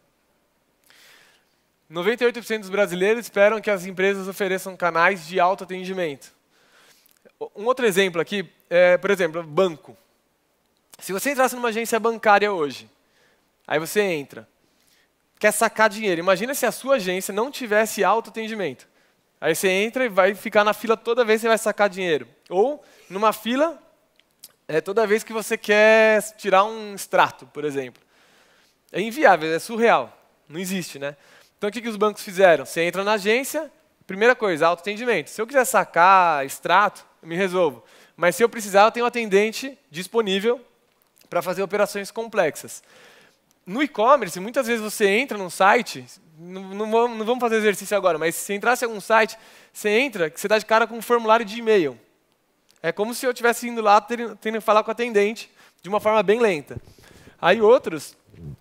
noventa e oito por cento dos brasileiros esperam que as empresas ofereçam canais de autoatendimento. Um outro exemplo aqui, é, por exemplo, banco. Se você entrasse numa agência bancária hoje, aí você entra, quer sacar dinheiro. Imagina se a sua agência não tivesse autoatendimento. Aí você entra e vai ficar na fila toda vez que você vai sacar dinheiro. Ou numa fila... É toda vez que você quer tirar um extrato, por exemplo. É inviável, é surreal. Não existe, né? Então, o que, que os bancos fizeram? Você entra na agência, primeira coisa, autoatendimento. Se eu quiser sacar extrato, eu me resolvo. Mas se eu precisar, eu tenho um atendente disponível para fazer operações complexas. No e-commerce, muitas vezes você entra num site, não, não, vamos, não vamos fazer exercício agora, mas se entrasse em algum site, você entra, você dá de cara com um formulário de e-mail. É como se eu estivesse indo lá, tendo que falar com o atendente, de uma forma bem lenta. Aí outros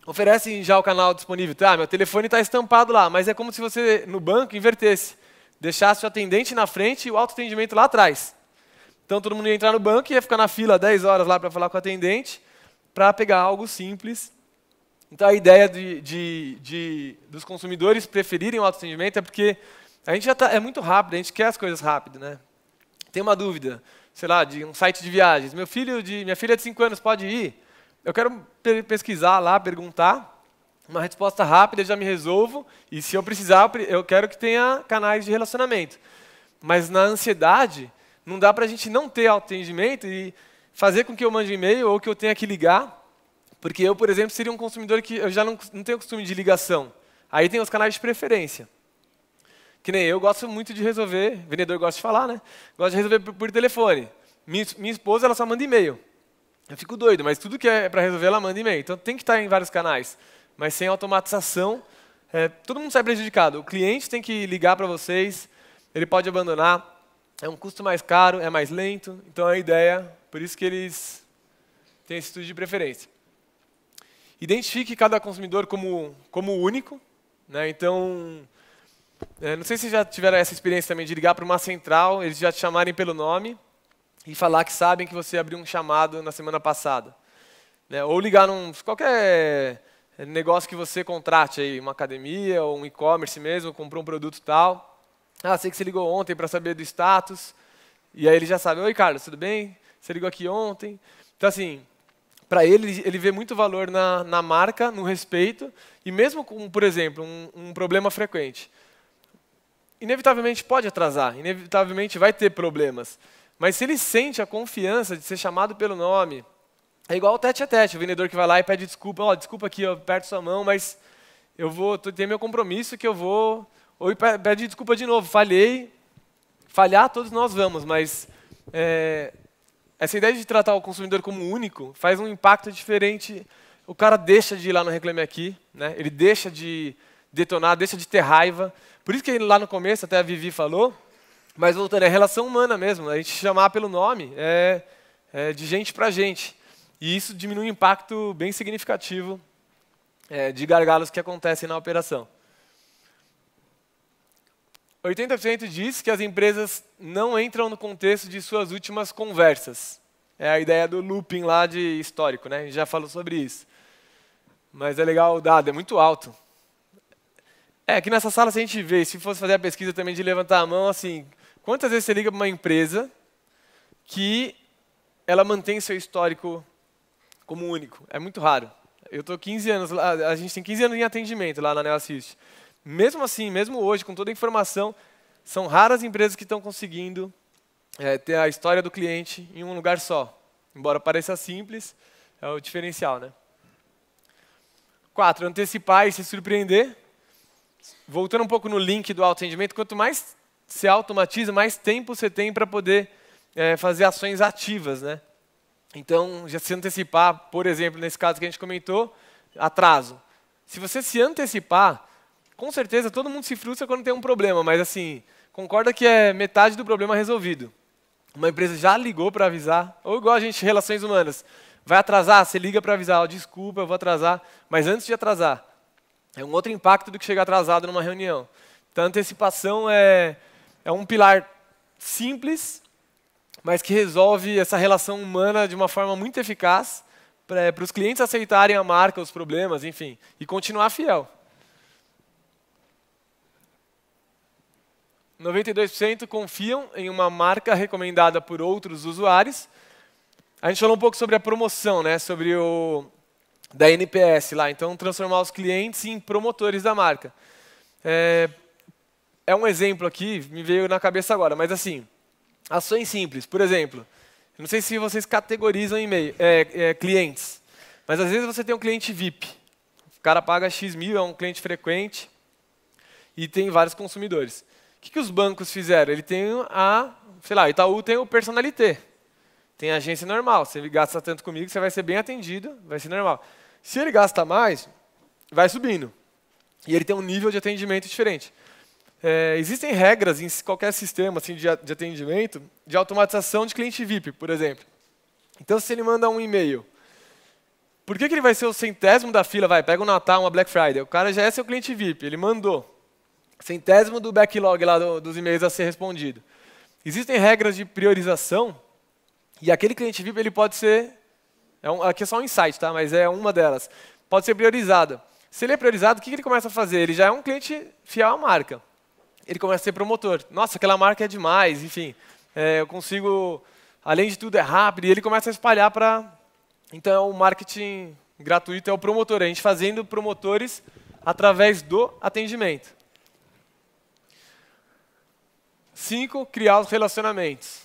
oferecem já o canal disponível. Ah, meu telefone está estampado lá, mas é como se você, no banco, invertesse. Deixasse o atendente na frente e o autoatendimento lá atrás. Então todo mundo ia entrar no banco e ia ficar na fila dez horas lá para falar com o atendente, para pegar algo simples. Então a ideia de, de, de, dos consumidores preferirem o autoatendimento é porque a gente já tá, é muito rápido, a gente quer as coisas rápido, né? Tem uma dúvida, sei lá, de um site de viagens. Meu filho de, minha filha de cinco anos pode ir? Eu quero pesquisar lá, perguntar, uma resposta rápida, eu já me resolvo, e se eu precisar, eu quero que tenha canais de relacionamento. Mas na ansiedade, não dá para a gente não ter autoatendimento e fazer com que eu mande um e-mail ou que eu tenha que ligar, porque eu, por exemplo, seria um consumidor que eu já não, não tenho costume de ligação. Aí tem os canais de preferência. Que nem eu, gosto muito de resolver, vendedor gosta de falar, né? Gosto de resolver por, por telefone. Minha, minha esposa, ela só manda e-mail. Eu fico doido, mas tudo que é para resolver, ela manda e-mail. Então tem que estar em vários canais. Mas sem automatização, é, todo mundo sai prejudicado. O cliente tem que ligar para vocês, ele pode abandonar. É um custo mais caro, é mais lento, então a ideia, por isso que eles têm esse estudo de preferência. Identifique cada consumidor como, como único, né? Então, é, não sei se já tiveram essa experiência também de ligar para uma central, eles já te chamarem pelo nome e falar que sabem que você abriu um chamado na semana passada. Né? Ou ligar num qualquer negócio que você contrate, aí, uma academia ou um e-commerce mesmo, comprou um produto tal. Ah, sei que você ligou ontem para saber do status. E aí ele já sabe, oi Carlos, tudo bem? Você ligou aqui ontem. Então assim, para ele, ele vê muito valor na, na marca, no respeito, e mesmo com, por exemplo, um, um problema frequente. Inevitavelmente pode atrasar, inevitavelmente vai ter problemas, mas se ele sente a confiança de ser chamado pelo nome, é igual ao tete a tete, o vendedor que vai lá e pede desculpa, ó, desculpa aqui, eu aperto sua mão, mas eu vou, tem meu compromisso que eu vou, ou pede desculpa de novo, falhei, falhar todos nós vamos, mas... É, essa ideia de tratar o consumidor como único faz um impacto diferente. O cara deixa de ir lá no Reclame Aqui, né? Ele deixa de detonar, deixa de ter raiva. Por isso que lá no começo, até a Vivi falou, mas voltando, é relação humana mesmo. A gente chamar pelo nome é, é de gente para gente. E isso diminui o impacto bem significativo é, de gargalos que acontecem na operação. oitenta por cento diz que as empresas não entram no contexto de suas últimas conversas. É a ideia do looping lá de histórico, né? A gente já falou sobre isso. Mas é legal o dado, é muito alto. É, aqui nessa sala, se a gente vê, se fosse fazer a pesquisa também de levantar a mão, assim, quantas vezes você liga para uma empresa que ela mantém seu histórico como único? É muito raro. Eu estou quinze anos lá, a gente tem quinze anos em atendimento lá na NeoAssist. Mesmo assim, mesmo hoje, com toda a informação, são raras empresas que estão conseguindo é, ter a história do cliente em um lugar só. Embora pareça simples, é o diferencial, né? Quatro, antecipar e se surpreender. Voltando um pouco no link do autoatendimento, quanto mais se automatiza, mais tempo você tem para poder é, fazer ações ativas, né? Então, já se antecipar, por exemplo, nesse caso que a gente comentou, atraso. Se você se antecipar, com certeza, todo mundo se frustra quando tem um problema, mas assim, concorda que é metade do problema resolvido. Uma empresa já ligou para avisar, ou igual a gente, relações humanas, vai atrasar, você liga para avisar, oh, desculpa, eu vou atrasar, mas antes de atrasar, é um outro impacto do que chegar atrasado numa reunião. Então, a antecipação é, é um pilar simples, mas que resolve essa relação humana de uma forma muito eficaz para os clientes aceitarem a marca, os problemas, enfim, e continuar fiel. noventa e dois por cento confiam em uma marca recomendada por outros usuários. A gente falou um pouco sobre a promoção, né? Sobre o da N P S lá. Então, transformar os clientes em promotores da marca. É, é um exemplo aqui, me veio na cabeça agora, mas assim, ações simples. Por exemplo, não sei se vocês categorizam e-mail, é, é, clientes, mas às vezes você tem um cliente V I P. O cara paga X mil, é um cliente frequente e tem vários consumidores. O que, que os bancos fizeram? Ele tem a, sei lá, Itaú tem o personalité, tem a agência normal. Se ele gasta tanto comigo, você vai ser bem atendido, vai ser normal. Se ele gasta mais, vai subindo. E ele tem um nível de atendimento diferente. É, existem regras em qualquer sistema assim, de, de atendimento, de automatização de cliente V I P, por exemplo. Então, se ele manda um e-mail, por que, que ele vai ser o centésimo da fila? Vai, pega um Natal, uma Black Friday. O cara já é seu cliente V I P, ele mandou. Centésimo do backlog lá do, dos e-mails a ser respondido. Existem regras de priorização e aquele cliente V I P ele pode ser, é um, aqui é só um insight, tá? Mas é uma delas, pode ser priorizado. Se ele é priorizado, o que, que ele começa a fazer? Ele já é um cliente fiel à marca, ele começa a ser promotor. Nossa, aquela marca é demais, enfim, é, eu consigo, além de tudo é rápido, e ele começa a espalhar para... Então, o marketing gratuito é o promotor, a gente fazendo promotores através do atendimento. Cinco, criar os relacionamentos.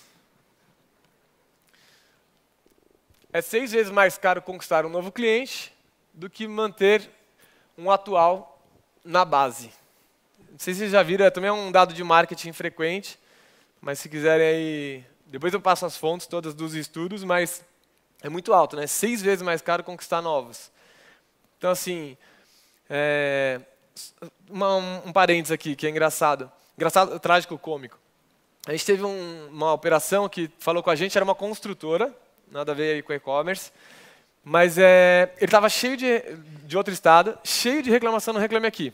É seis vezes mais caro conquistar um novo cliente do que manter um atual na base. Não sei se vocês já viram, é também um dado de marketing frequente, mas se quiserem aí... Depois eu passo as fontes todas dos estudos, mas é muito alto, né? Seis vezes mais caro conquistar novos. Então, assim, é, uma, um parênteses aqui que é engraçado. Engraçado, trágico, cômico. a gente teve um, uma operação que falou com a gente, era uma construtora, nada a ver aí com e-commerce, mas é, ele estava cheio de, de outro estado, cheio de reclamação no Reclame Aqui.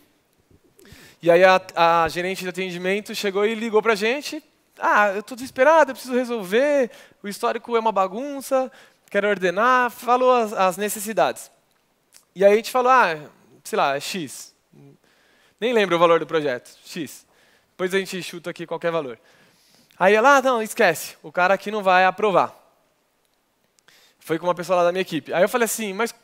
E aí a, a gerente de atendimento chegou e ligou para a gente, ah, eu estou desesperado, eu preciso resolver, o histórico é uma bagunça, quero ordenar, falou as, as necessidades. E aí a gente falou, ah, sei lá, é X. Nem lembro o valor do projeto, X. Depois a gente chuta aqui qualquer valor. Aí ela, ah, não, esquece, o cara aqui não vai aprovar. Foi com uma pessoa lá da minha equipe. Aí eu falei assim, mas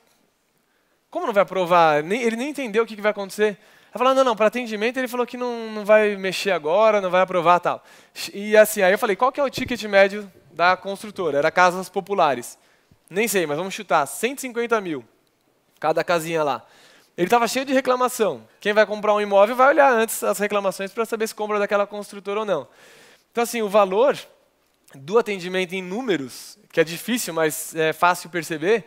como não vai aprovar? Nem, ele nem entendeu o que, que vai acontecer. Ela falou, não, não, para atendimento ele falou que não, não vai mexer agora, não vai aprovar e tal. E assim, aí eu falei, qual que é o ticket médio da construtora? Era casas populares. Nem sei, mas vamos chutar, cento e cinquenta mil. Cada casinha lá. Ele estava cheio de reclamação. Quem vai comprar um imóvel vai olhar antes as reclamações para saber se compra daquela construtora ou não. Então, assim, o valor do atendimento em números, que é difícil, mas é fácil perceber,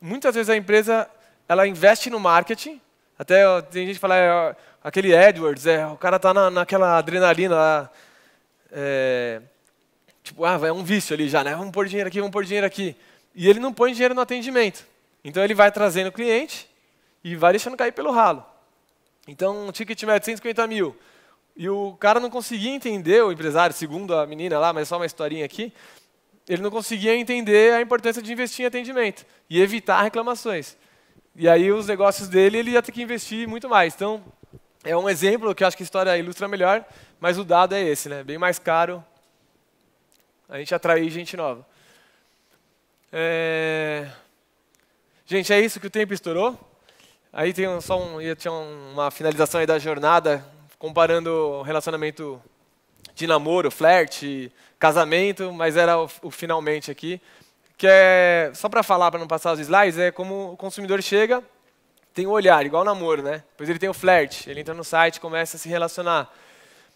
muitas vezes a empresa ela investe no marketing. Até ó, tem gente que fala, é, aquele AdWords, é, o cara está na, naquela adrenalina lá. É, tipo, ah, é um vício ali já, né? Vamos pôr dinheiro aqui, vamos pôr dinheiro aqui. E ele não põe dinheiro no atendimento. Então, ele vai trazendo o cliente e vai deixando cair pelo ralo. Então, um ticket médio de cento e cinquenta mil. E o cara não conseguia entender, o empresário, segundo a menina lá, mas só uma historinha aqui, ele não conseguia entender a importância de investir em atendimento e evitar reclamações. E aí, os negócios dele, ele ia ter que investir muito mais. Então, é um exemplo que eu acho que a história ilustra melhor, mas o dado é esse, né? Bem mais caro a gente atrair gente nova. É... Gente, é isso que o tempo estourou. Aí tem só um, tinha uma finalização aí da jornada, comparando relacionamento de namoro, flerte, casamento, mas era o, o finalmente aqui. Que é, só para falar, para não passar os slides, é como o consumidor chega, tem o olhar, igual namoro, né? Depois ele tem o flerte, ele entra no site, começa a se relacionar.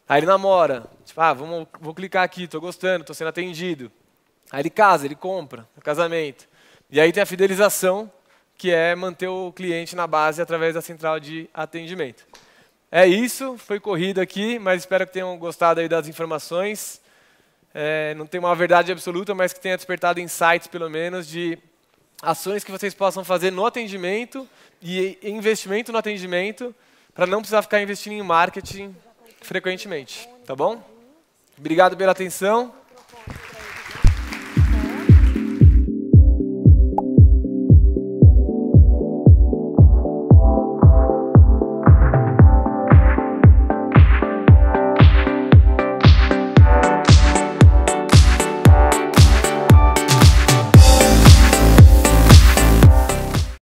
Aí ele namora, tipo, ah, vamos, vou clicar aqui, estou gostando, estou sendo atendido. Aí ele casa, ele compra, no casamento. E aí tem a fidelização, que é manter o cliente na base através da central de atendimento. É isso, foi corrido aqui, mas espero que tenham gostado aí das informações. É, não tem uma verdade absoluta, mas que tenha despertado insights, pelo menos, de ações que vocês possam fazer no atendimento e investimento no atendimento, para não precisar ficar investindo em marketing frequentemente, tá bom? Obrigado pela atenção.